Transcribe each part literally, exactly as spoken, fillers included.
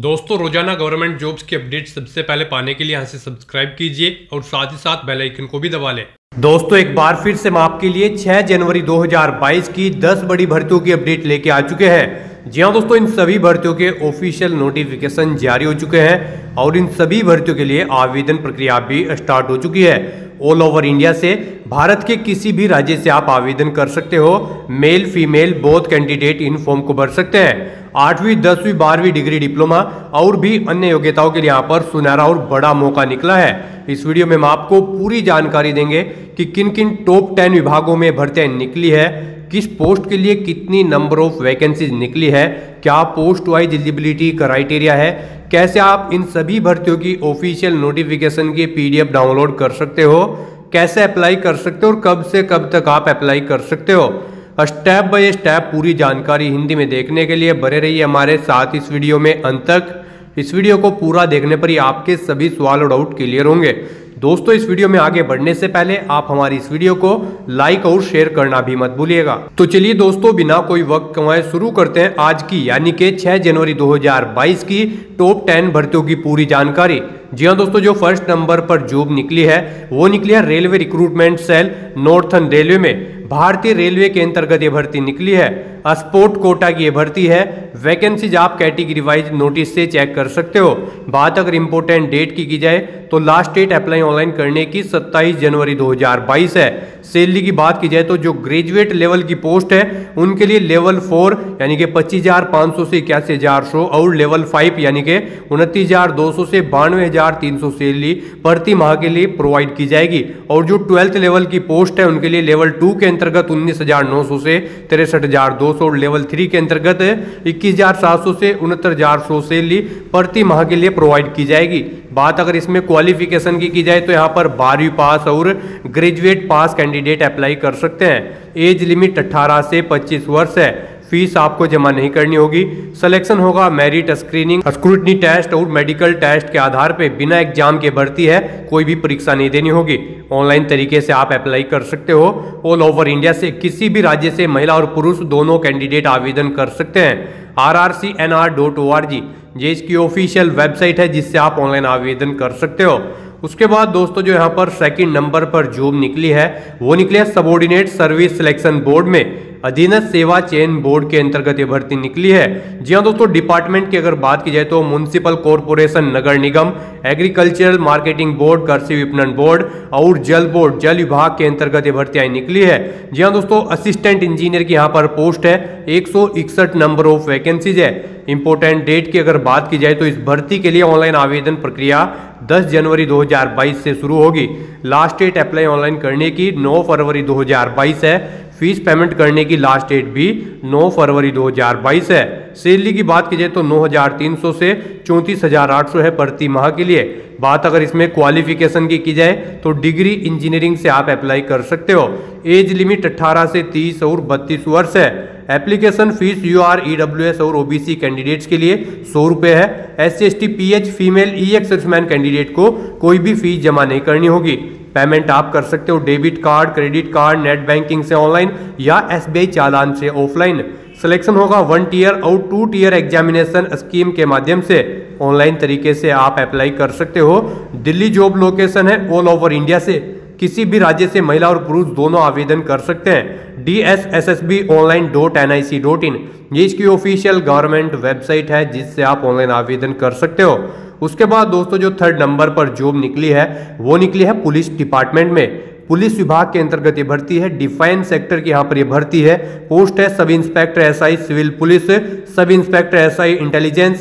दोस्तों रोजाना government jobs की अपडेट सबसे पहले पाने के लिए यहाँ से सब्सक्राइब कीजिए और साथ ही साथ बेल आइकन को भी दबा लें। दोस्तों एक बार फिर से हम आपके लिए छह जनवरी दो हज़ार बाईस की दस बड़ी भर्तियों की अपडेट लेके आ चुके हैं। जी हाँ दोस्तों, इन सभी भर्तियों के ऑफिशियल नोटिफिकेशन जारी हो चुके हैं और इन सभी भर्तियों के लिए आवेदन प्रक्रिया भी स्टार्ट हो चुकी है। ऑल ओवर इंडिया से, भारत के किसी भी राज्य से आप आवेदन कर सकते हो। मेल फीमेल बोथ कैंडिडेट इन फॉर्म को भर सकते हैं। आठवीं दसवीं बारहवीं डिग्री डिप्लोमा और भी अन्य योग्यताओं के लिए यहाँ पर सुनहरा और बड़ा मौका निकला है। इस वीडियो में हम आपको पूरी जानकारी देंगे कि किन किन टॉप टेन विभागों में भर्तियां निकली है, किस पोस्ट के लिए कितनी नंबर ऑफ वैकेंसीज निकली है, क्या पोस्ट वाइज एलिजिबिलिटी क्राइटेरिया है, कैसे आप इन सभी भर्तियों की ऑफिशियल नोटिफिकेशन की पीडीएफ डाउनलोड कर सकते हो, कैसे अप्लाई कर सकते हो और कब से कब तक आप अप्लाई कर सकते हो। स्टेप बाय स्टेप पूरी जानकारी हिंदी में देखने के लिए बने रहिए हमारे साथ इस वीडियो में अंत तक। इस वीडियो को पूरा देखने पर ही आपके सभी सवाल और डाउट क्लियर होंगे। दोस्तों इस वीडियो में आगे बढ़ने से पहले आप हमारी इस वीडियो को लाइक और शेयर करना भी मत भूलिएगा। तो चलिए दोस्तों बिना कोई वक्त गंवाए शुरू करते हैं आज की यानी कि छह जनवरी दो हज़ार बाईस की टॉप टेन भर्तियों की पूरी जानकारी। जी हाँ दोस्तों, जो फर्स्ट नंबर पर जॉब निकली है वो निकली है railway recruitment cell northern railway में। भारतीय रेलवे के अंतर्गत ये भर्ती निकली है। स्पोर्ट कोटा की ये भर्ती है। वैकेंसीज आप कैटेगरी वाइज नोटिस से चेक कर सकते हो। बात अगर इंपोर्टेंट डेट की की जाए तो लास्ट डेट अप्लाई ऑनलाइन करने की सत्ताईस जनवरी दो हज़ार बाईस है। सैलरी की बात की जाए तो जो ग्रेजुएट लेवल की पोस्ट है उनके लिए लेवल फोर यानी कि पच्चीस हज़ार पाँच सौ से इक्यासी हज़ार सौ और लेवल फाइव यानी कि उनतीस हज़ार दो सौ से बानवे हज़ार तीन सौ सैलरी प्रति माह के लिए प्रोवाइड की जाएगी। और जो ट्वेल्थ लेवल की पोस्ट है उनके लिए लेवल टू के अंतर्गत उन्नीस हज़ार नौ सौ से तिरसठ हज़ार दो सौ और लेवल थ्री के अंतर्गत इक्कीस हज़ार सात सौ से उनहत्तर हज़ार सौ सैलरी प्रति माह के लिए प्रोवाइड की जाएगी। बात अगर इसमें क्वालिफिकेशन की की जाए तो यहाँ पर बारहवीं पास और ग्रेजुएट पास कैंडिडेट अप्लाई कर सकते हैं। एज लिमिट अठारह से पच्चीस वर्ष है। फीस आपको जमा नहीं करनी होगी। सिलेक्शन होगा मेरिट स्क्रीनिंग, स्क्रूटनी टेस्ट और मेडिकल टेस्ट के आधार पे बिना एग्जाम के भर्ती है। कोई भी परीक्षा नहीं देनी होगी। ऑनलाइन तरीके से आप अप्लाई कर सकते हो। ऑल ओवर इंडिया से किसी भी राज्य से महिला और पुरुष दोनों कैंडिडेट आवेदन कर सकते हैं। R R C N R dot O R G ये इसकी ऑफिशियल वेबसाइट है जिससे आप ऑनलाइन आवेदन कर सकते हो। उसके बाद दोस्तों जो यहाँ पर सेकंड नंबर पर जॉब निकली है वो निकली है सबॉर्डिनेट सर्विस सिलेक्शन बोर्ड में। अधीनस्थ सेवा चयन बोर्ड के अंतर्गत ये भर्ती निकली है। जी हाँ दोस्तों, डिपार्टमेंट की अगर बात की जाए तो म्युनिसिपल कॉरपोरेशन, नगर निगम, एग्रीकल्चरल मार्केटिंग बोर्ड, कृषि विपणन बोर्ड और जल बोर्ड जल विभाग के अंतर्गत ये भर्तियां निकली है। जी हाँ दोस्तों, असिस्टेंट इंजीनियर की यहाँ पर पोस्ट है। एक सौ इकसठ नंबर ऑफ वैकेंसीज है। इंपोर्टेंट डेट की अगर बात की जाए तो इस भर्ती के लिए ऑनलाइन आवेदन प्रक्रिया दस जनवरी दो हज़ार बाईस से शुरू होगी। लास्ट डेट अप्लाई ऑनलाइन करने की नौ फरवरी दो हज़ार बाईस है। फीस पेमेंट करने की लास्ट डेट भी नौ फरवरी दो हज़ार बाईस है। सैलरी की बात की जाए तो नौ हज़ार तीन सौ से चौंतीस हज़ार आठ सौ है प्रति माह के लिए। बात अगर इसमें क्वालिफिकेशन की की जाए तो डिग्री इंजीनियरिंग से आप अप्लाई कर सकते हो। एज लिमिट अठारह से तीस और बत्तीस वर्ष है। Application fees U R E W S और ओबीसी कैंडिडेट्स के लिए सौ रुपये है। S C S T P H female E X serviceman candidate को कोई भी फीस जमा नहीं करनी होगी। पेमेंट आप कर सकते हो debit card, credit card, net banking से ऑनलाइन या एसबीआई चालान से ऑफलाइन। सिलेक्शन होगा वन टीयर और टू टीयर एग्जामिनेशन स्कीम के माध्यम से। ऑनलाइन तरीके से आप अप्लाई कर सकते हो। दिल्ली जॉब लोकेशन है। ऑल ओवर इंडिया से किसी भी राज्य से महिला और पुरुष दोनों आवेदन कर सकते हैं। D S S S B online dot N I C dot in ये इसकी ऑफिशियल गवर्नमेंट वेबसाइट है जिससे आप ऑनलाइन आवेदन कर सकते हो। उसके बाद दोस्तों जो थर्ड नंबर पर जॉब निकली है वो निकली है पुलिस डिपार्टमेंट में। पुलिस विभाग के अंतर्गत ये भर्ती है। डिफेंस सेक्टर की यहाँ पर ये भर्ती है। पोस्ट है sub inspector SI civil police, sub inspector SI intelligence,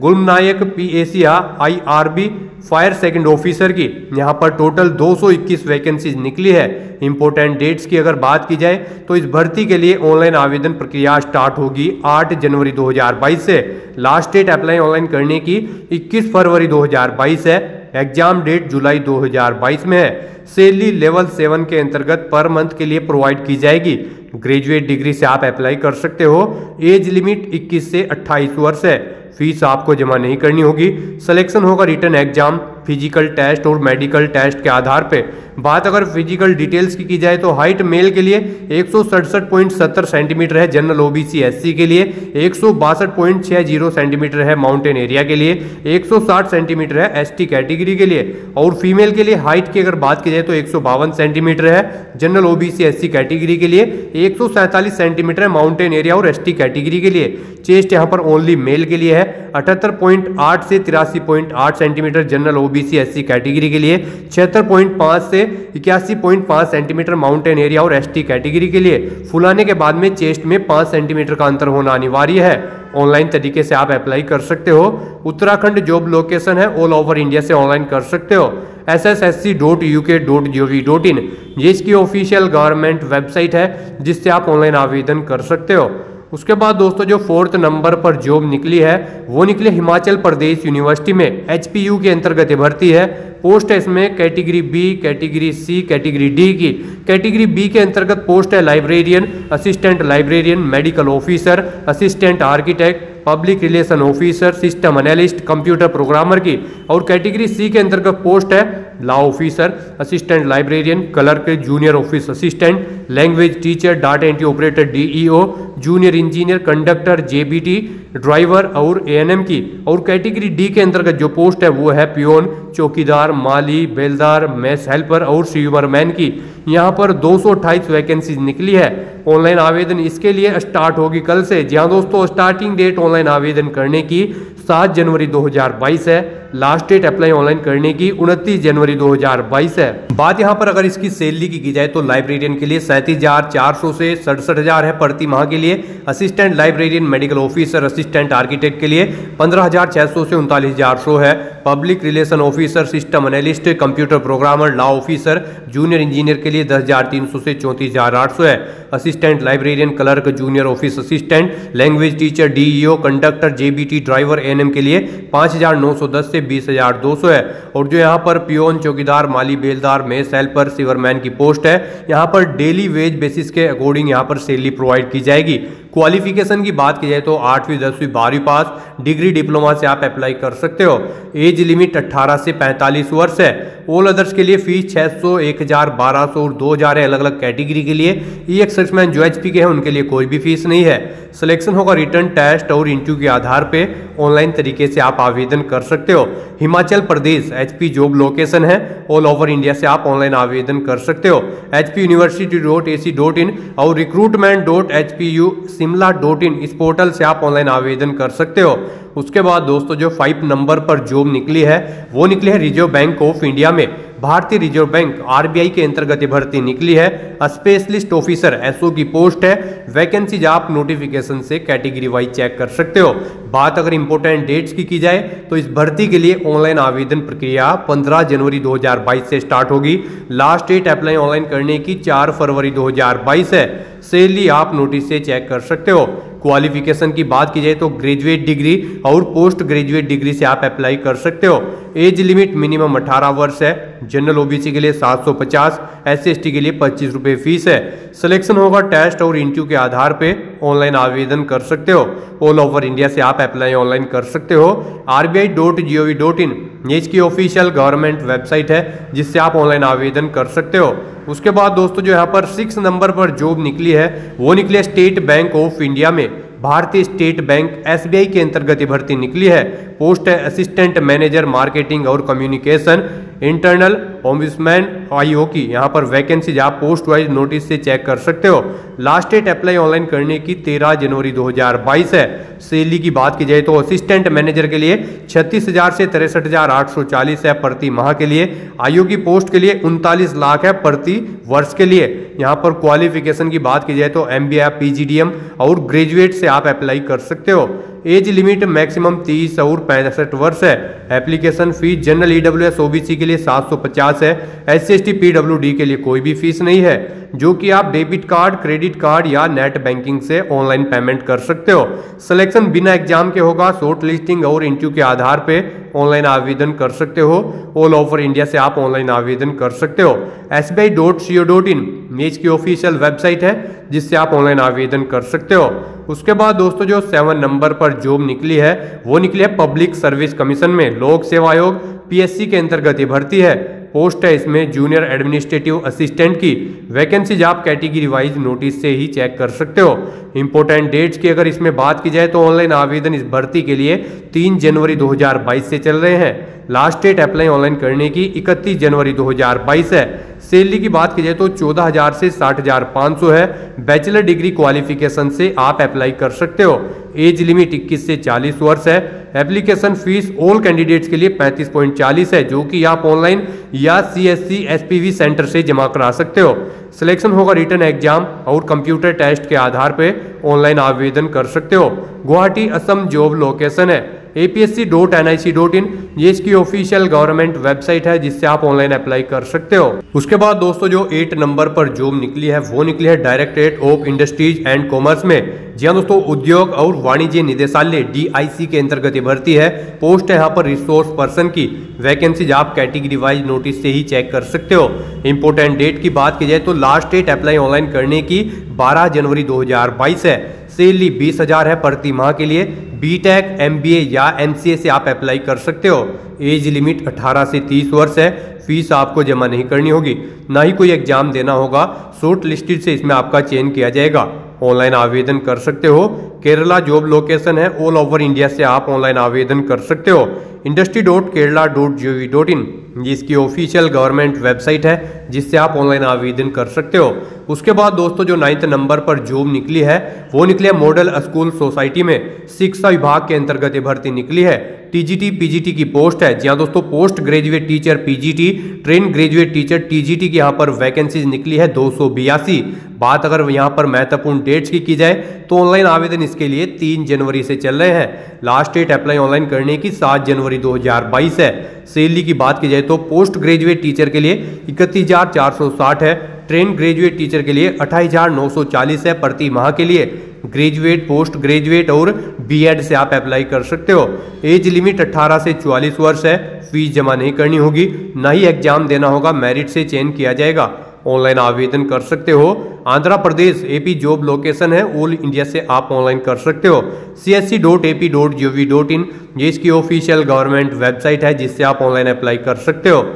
गुलमनायक PAC IRB fire second officer की। यहाँ पर टोटल दो सौ इक्कीस वैकेंसीज निकली है। इंपोर्टेंट डेट्स की अगर बात की जाए तो इस भर्ती के लिए ऑनलाइन आवेदन प्रक्रिया स्टार्ट होगी आठ जनवरी दो हज़ार बाईस से। लास्ट डेट अप्लाई ऑनलाइन करने की इक्कीस फरवरी दो हज़ार बाईस है। एग्जाम डेट जुलाई दो हज़ार बाईस में है। सैलरी लेवल सेवन के अंतर्गत पर मंथ के लिए प्रोवाइड की जाएगी। ग्रेजुएट डिग्री से आप अप्लाई कर सकते हो। एज लिमिट इक्कीस से अट्ठाईस वर्ष है। फीस आपको जमा नहीं करनी होगी। सिलेक्शन होगा रिटर्न एग्जाम, फिजिकल टेस्ट और मेडिकल टेस्ट के आधार पे। बात अगर फिजिकल डिटेल्स की की जाए तो हाइट मेल के लिए एक सौ सड़सठ पॉइंट सत्तर सेंटीमीटर है, जनरल ओबीसी एससी के लिए एक सौ बासठ पॉइंट छः जीरो सेंटीमीटर है, माउंटेन एरिया के लिए एक सौ साठ सेंटीमीटर है एसटी कैटेगरी के लिए। और फीमेल के लिए हाइट की अगर बात की जाए तो एक सौ बावन सेंटीमीटर है जनरल ओबीसी एससी कैटेगरी के लिए, एक सौ सैंतालीस सेंटीमीटर है माउंटेन एरिया और एसटी कैटेगरी के लिए। चेस्ट यहाँ पर ओनली मेल के लिए है अठहत्तर पॉइंट आठ से तिरासी पॉइंट आठ centimetre general OBC SC category के लिए, छिहत्तर पॉइंट पाँच से इक्यासी पॉइंट पाँच सेंटीमीटर माउंटेन एरिया और एसटी कैटेगरी के लिए। फुलाने के बाद में चेस्ट में पाँच सेंटीमीटर का अंतर होना अनिवार्य है। ऑनलाइन तरीके से आप अप्लाई कर सकते हो। उत्तराखंड जॉब लोकेशन है, ऑल ओवर इंडिया से ऑनलाइन कर सकते हो। S S S C dot U K dot G O V dot in ये इसकी ऑफिशियल गवर्नमेंट वेबसाइट है जिससे आप ऑनलाइन आवेदन कर सकते हो। उसके बाद दोस्तों जो फोर्थ नंबर पर जॉब निकली है वो निकली हिमाचल प्रदेश यूनिवर्सिटी में, एच पी यू के अंतर्गत भर्ती है। पोस्ट है इसमें category B, category C, category D की। कैटेगरी बी के अंतर्गत पोस्ट है librarian, assistant librarian, medical officer, assistant architect, public relation officer, system analyst, computer programmer की। और कैटेगरी सी के अंतर्गत पोस्ट है law officer, assistant librarian, clerk, junior office assistant, language teacher, data entry operator D E O, junior engineer, conductor, J B T, driver और A N M की। और category D के अंतर्गत जो post है वो है पियोन, चौकीदार, माली, बेलदार, मेस हेल्पर और सीवरमैन की। यहाँ पर दो सौ अट्ठाईस वैकेंसीज निकली है। ऑनलाइन आवेदन इसके लिए स्टार्ट होगी कल से। जी हाँ दोस्तों, स्टार्टिंग डेट ऑनलाइन आवेदन करने की सात जनवरी दो हज़ार बाईस है, लास्ट डेट अप्लाई ऑनलाइन करने की उनतीस जनवरी दो हज़ार बाईस है। बात यहाँ पर अगर इसकी सैलरी की की जाए तो लाइब्रेरियन के लिए सैंतीस हजार चार सौ से सड़सठ हजार है प्रति माह के लिए, assistant librarian, medical officer, assistant architect के लिए पंद्रह हजार छः सौ से उनतालीस हजार सौ है, public relation officer, system analyst, computer programmer, law officer, junior engineer के लिए दस हजार तीन सौ से चौंतीस हजार आठ सौ है, assistant librarian, clerk, junior office assistant, language teacher, D E O, conductor, J B T, driver, N M के लिए पाँच हजार नौ सौ दस से बीस हजार दो सौ है। और जो यहाँ पर पियोन, चौकीदार, माली, बेलदार, मेस हेल्पर, सीवरमैन की पोस्ट है, यहाँ पर डेली वेज बेसिस के अकॉर्डिंग यहाँ पर सैलरी प्रोवाइड की जाएगी। क्वालिफिकेशन की बात की जाए तो आठवीं, दसवीं, बारहवीं पास, डिग्री डिप्लोमा से आप अप्लाई कर सकते हो। एज लिमिट अठारह से पैंतालीस वर्ष है। ऑल अदर्स के लिए फीस छह सौ, एक हज़ार, बारह सौ और दो हज़ार है अलग अलग कैटेगरी के लिए। ई एक्सर्समैन जो एच पी के हैं उनके लिए कोई भी फीस नहीं है। सिलेक्शन होगा रिटर्न टेस्ट और इंटरव्यू के आधार पे। ऑनलाइन तरीके से आप आवेदन कर सकते हो। Himachal Pradesh H P job location है, ऑल ओवर इंडिया से आप ऑनलाइन आवेदन कर सकते हो। H P university dot A C dot in और recruitment dot H P U Shimla dot in इस पोर्टल से आप ऑनलाइन आवेदन कर सकते हो। उसके बाद दोस्तों जो फाइव नंबर पर जॉब निकली है वो निकली है रिजर्व बैंक ऑफ इंडिया में, भारतीय reserve bank R B I के अंतर्गत भर्ती निकली है। स्पेशलिस्ट ऑफिसर एस ओ की पोस्ट है। वैकेंसीज आप नोटिफिकेशन से कैटेगरी वाइज चेक कर सकते हो। बात अगर इंपॉर्टेंट डेट्स की की जाए तो इस भर्ती के लिए ऑनलाइन आवेदन प्रक्रिया पंद्रह जनवरी दो हज़ार बाईस से स्टार्ट होगी। लास्ट डेट अप्लाई ऑनलाइन करने की चार फरवरी दो हज़ार बाईस है। सैलरी आप नोटिस से चेक कर सकते हो। क्वालिफिकेशन की बात की जाए तो ग्रेजुएट डिग्री और पोस्ट ग्रेजुएट डिग्री से आप अप्लाई कर सकते हो। एज लिमिट मिनिमम अठारह वर्ष है। जनरल ओबीसी के लिए सात सौ पचास, एस सी एस टी के लिए पच्चीस रुपये फीस है। सिलेक्शन होगा टेस्ट और इंटरव्यू के आधार पे। ऑनलाइन आवेदन कर सकते हो। ऑल ओवर इंडिया से आप अप्लाई ऑनलाइन कर सकते हो। R B I dot G O V dot in ये इसकी ऑफिशियल गवर्नमेंट वेबसाइट है जिससे आप ऑनलाइन आवेदन कर सकते हो। उसके बाद दोस्तों जो यहाँ पर सिक्स नंबर पर जॉब निकली है वो निकली है स्टेट बैंक ऑफ इंडिया में, भारतीय state bank S B I के अंतर्गत भर्ती निकली है। पोस्ट है असिस्टेंट मैनेजर मार्केटिंग और communication, internal ombudsman I O की। यहाँ पर वैकेंसीज आप पोस्ट वाइज नोटिस से चेक कर सकते हो। लास्ट डेट अप्लाई ऑनलाइन करने की तेरह जनवरी दो हज़ार बाईस है। सैलरी की बात की जाए तो असिस्टेंट मैनेजर के लिए छत्तीस हजार से तिरसठ हजार आठ सौ चालीस है प्रति माह के लिए। आई ओ की पोस्ट के लिए उनतालीस लाख है प्रति वर्ष के लिए। यहाँ पर क्वालिफिकेशन की बात की जाए तो M B A, P G D M और ग्रेजुएट से आप अप्लाई कर सकते हो। एज लिमिट मैक्सिमम तीस और पैंसठ वर्ष है। Application fees general E W S O B C के लिए सात सौ पचास है। S C S T P W D के लिए कोई भी फीस नहीं है, जो कि आप डेबिट कार्ड, क्रेडिट कार्ड या नेट बैंकिंग से ऑनलाइन पेमेंट कर सकते हो। सिलेक्शन बिना एग्जाम के होगा। शॉर्ट लिस्टिंग और इंटरव्यू के आधार पे ऑनलाइन आवेदन कर सकते हो। ऑल ओवर इंडिया से आप ऑनलाइन आवेदन कर सकते हो। S B I dot C O dot in ये इसकी ऑफिशियल वेबसाइट है जिससे आप ऑनलाइन आवेदन कर सकते हो। उसके बाद दोस्तों जो सेवन नंबर पर जॉब निकली है वो निकली है पब्लिक सर्विस कमीशन में, लोक सेवा आयोग पीएससी के अंतर्गत ये भर्ती है। पोस्ट है इसमें जूनियर एडमिनिस्ट्रेटिव असिस्टेंट की। वैकेंसीज आप कैटेगरी वाइज नोटिस से ही चेक कर सकते हो। इंपॉर्टेंट डेट्स की अगर इसमें बात की जाए तो ऑनलाइन आवेदन इस भर्ती के लिए तीन जनवरी दो हज़ार बाईस से चल रहे हैं। लास्ट डेट अप्लाई ऑनलाइन करने की इकतीस जनवरी दो हज़ार बाईस है। सैलरी की बात की जाए तो चौदह हज़ार से साठ हज़ार पाँच सौ है। बैचलर डिग्री क्वालिफिकेशन से आप अप्लाई कर सकते हो। एज लिमिट इक्कीस से चालीस वर्ष है। एप्लीकेशन फीस ऑल कैंडिडेट्स के लिए पैंतीस पॉइंट चालीस है, जो कि आप ऑनलाइन या सीएससी एसपीवी सेंटर से जमा करा सकते हो। सिलेक्शन होगा रिटन एग्जाम और कंप्यूटर टेस्ट के आधार पर ऑनलाइन आवेदन कर सकते हो। गुवाहाटी असम जॉब लोकेशन है। APSC dot N I C dot in ये इसकी ऑफिशियल गवर्नमेंट वेबसाइट है जिससे आप ऑनलाइन अप्लाई कर सकते हो। उसके बाद दोस्तों जो एट नंबर पर जॉब निकली है वो निकली है directorate of industries and commerce में। जी हाँ दोस्तों, उद्योग और वाणिज्य निदेशालय डीआईसी के अंतर्गत ये भर्ती है। पोस्ट है यहाँ पर रिसोर्स पर्सन की। वैकेंसीज आप कैटेगरी वाइज नोटिस से ही चेक कर सकते हो। इंपॉर्टेंट डेट की बात की जाए तो लास्ट डेट अप्लाई ऑनलाइन करने की बारह जनवरी दो हज़ार बाईस है। सैलरी बीस हज़ार है प्रति माह के लिए। बीटेक, एमबीए या एमसीए से आप अप्लाई कर सकते हो। एज लिमिट अठारह से तीस वर्ष है। फीस आपको जमा नहीं करनी होगी, ना ही कोई एग्जाम देना होगा। शॉर्ट लिस्टेड से इसमें आपका चयन किया जाएगा। ऑनलाइन आवेदन कर सकते हो। केरला जॉब लोकेशन है। ऑल ओवर इंडिया से आप ऑनलाइन आवेदन कर सकते हो। Industry dot Kerala dot G O V dot in ये इसकी ऑफिशियल गवर्नमेंट वेबसाइट है जिससे आप ऑनलाइन आवेदन कर सकते हो। उसके बाद दोस्तों जो नाइन्थ नंबर पर जॉब निकली है वो निकली है मॉडल स्कूल सोसाइटी में। शिक्षा विभाग के अंतर्गत ये भर्ती निकली है। टीजीटी पीजीटी की पोस्ट है। जी हाँ दोस्तों, post graduate teacher PGT, train graduate teacher TGT की यहाँ पर वैकेंसीज निकली है दो सौ बयासी। बात अगर यहाँ पर महत्वपूर्ण डेट्स की की जाए तो ऑनलाइन आवेदन इसके लिए तीन जनवरी से चल रहे हैं। लास्ट डेट अप्लाई ऑनलाइन करने की सात जनवरी दो हज़ार बाईस है। सैलरी की बात की जाए तो पोस्ट ग्रेजुएट टीचर के लिए इकतीस हजार चार सौ साठ है। ट्रेन ग्रेजुएट टीचर के लिए अट्ठाईस हजार नौ सौ चालीस है प्रति माह के लिए। ग्रेजुएट, पोस्ट ग्रेजुएट और बीएड से आप अप्लाई कर सकते हो। एज लिमिट अठारह से चौवालीस वर्ष है। फीस जमा नहीं करनी होगी, ना ही एग्जाम देना होगा। मेरिट से चयन किया जाएगा। ऑनलाइन आवेदन कर सकते हो। Andhra Pradesh AP job location है। ऑल इंडिया से आप ऑनलाइन कर सकते हो। C S C dot A P dot G O V dot in ये इसकी ऑफिशियल गवर्नमेंट वेबसाइट है जिससे आप ऑनलाइन अप्लाई कर सकते हो।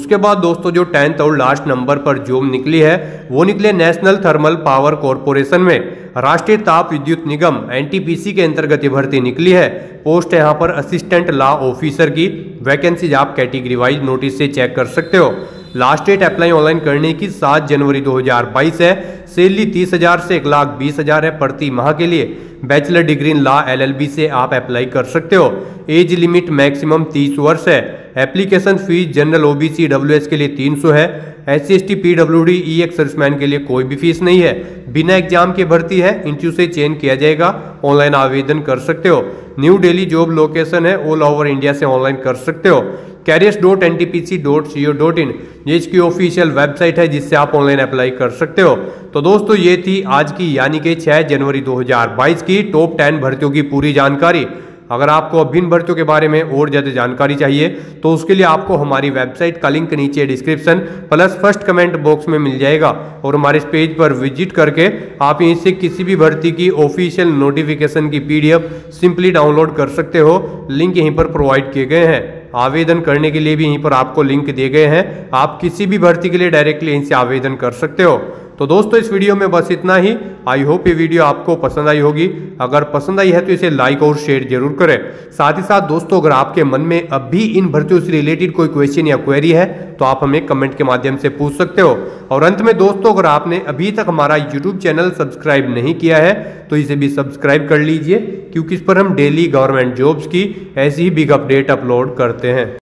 उसके बाद दोस्तों जो टेंथ और लास्ट नंबर पर जॉब निकली है वो निकले नेशनल थर्मल पावर कॉरपोरेशन में। राष्ट्रीय ताप विद्युत निगम एनटीपीसी के अंतर्गत ये भर्ती निकली है। पोस्ट है यहाँ पर असिस्टेंट लॉ ऑफिसर की। वैकेंसीज आप कैटेगरी वाइज नोटिस से चेक कर सकते हो। लास्ट डेट अप्लाई ऑनलाइन करने की सात जनवरी दो हज़ार बाईस है। सैलरी तीस हज़ार से एक लाख बीस हज़ार है प्रति माह के लिए। Bachelor degree in law LLB से आप अप्लाई कर सकते हो। एज लिमिट मैक्सिमम तीस वर्ष है। Application fees general OBC EWS के लिए तीन सौ है। SC ST PWD ex serviceman के लिए कोई भी फीस नहीं है। बिना एग्जाम के भर्ती है। इंटरव्यू से चयन किया जाएगा। ऑनलाइन आवेदन कर सकते हो। न्यू दिल्ली जॉब लोकेशन है। ऑल ओवर इंडिया से ऑनलाइन कर सकते हो। Careers dot N T P C dot C O dot in ये इसकी ऑफिशियल वेबसाइट है जिससे आप ऑनलाइन अप्लाई कर सकते हो। तो दोस्तों ये थी आज की यानी कि छह जनवरी दो हज़ार बाईस की टॉप टेन भर्तियों की पूरी जानकारी। अगर आपको अब इन भर्तियों के बारे में और ज़्यादा जानकारी चाहिए तो उसके लिए आपको हमारी वेबसाइट का लिंक नीचे description plus first comment box में मिल जाएगा और हमारे इस पेज पर विजिट करके आप यहीं से किसी भी भर्ती की ऑफिशियल नोटिफिकेशन की पीडीएफ सिंपली डाउनलोड कर सकते हो। लिंक यहीं पर प्रोवाइड किए गए हैं। आवेदन करने के लिए भी यहीं पर आपको लिंक दिए गए हैं। आप किसी भी भर्ती के लिए डायरेक्टली यहीं से आवेदन कर सकते हो। तो दोस्तों इस वीडियो में बस इतना ही। आई होप ये वीडियो आपको पसंद आई होगी। अगर पसंद आई है तो इसे लाइक और शेयर जरूर करें। साथ ही साथ दोस्तों अगर आपके मन में अब भी इन भर्तियों से रिलेटेड कोई क्वेश्चन या क्वेरी है तो आप हमें कमेंट के माध्यम से पूछ सकते हो। और अंत में दोस्तों अगर आपने अभी तक हमारा यूट्यूब चैनल सब्सक्राइब नहीं किया है तो इसे भी सब्सक्राइब कर लीजिए, क्योंकि इस पर हम डेली गवर्नमेंट जॉब्स की ऐसी ही बिग अपडेट अपलोड करते हैं।